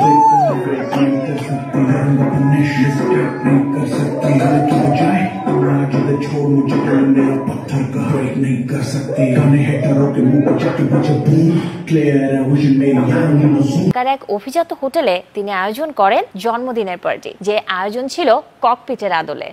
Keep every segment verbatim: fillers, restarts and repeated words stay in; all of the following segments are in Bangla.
ঢাকার এক অভিজাত হোটেলে তিনি আয়োজন করেন জন্মদিনের পার্টি, যে আয়োজন ছিল ককপিটের আদলে।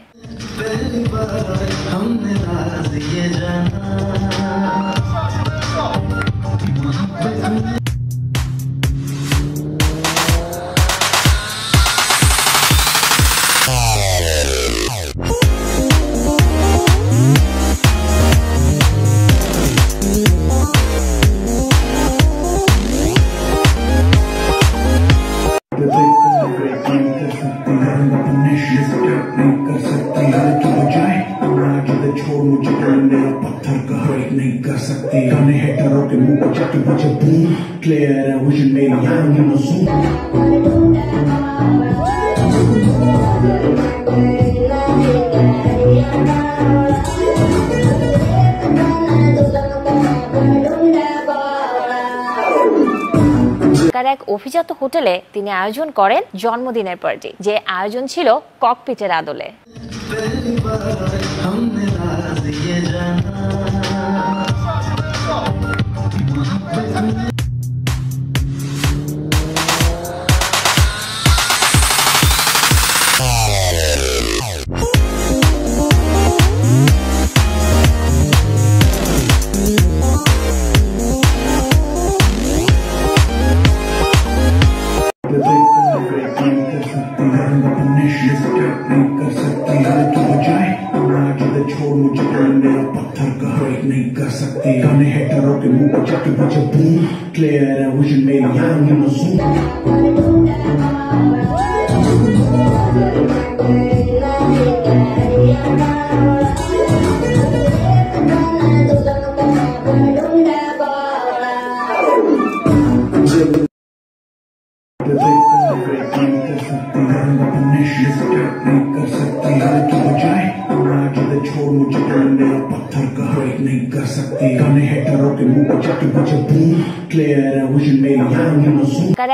ঢাকার এক অভিজাত হোটেলে তিনি আয়োজন করেন জন্মদিনের পার্টি, যে আয়োজন ছিল ককপিটের আদলে। ঢাকার এক অভিজাত হোটেলে তিনি আয়োজন করেন জন্মদিনের পার্টি, যে আয়োজন ছিল ককপিটের আদলে। ঢাকার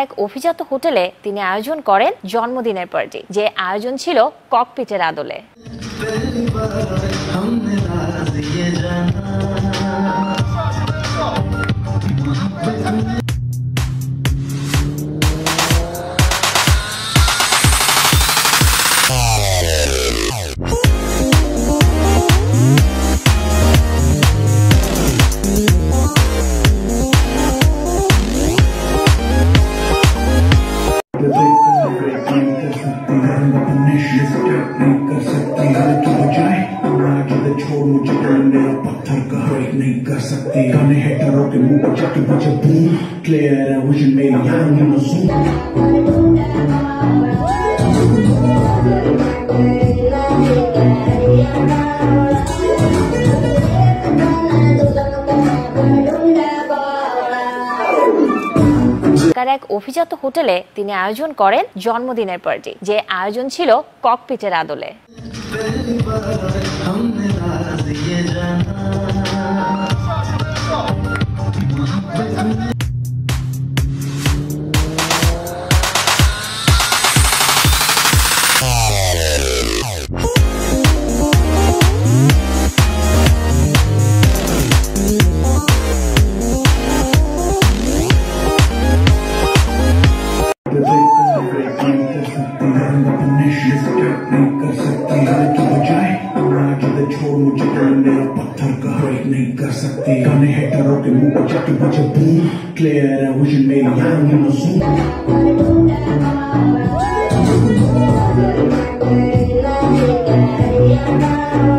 এক অভিজাত হোটেলে তিনি আয়োজন করেন জন্মদিনের পার্টি, যে আয়োজন ছিল ককপিটের আদলে। Thank you.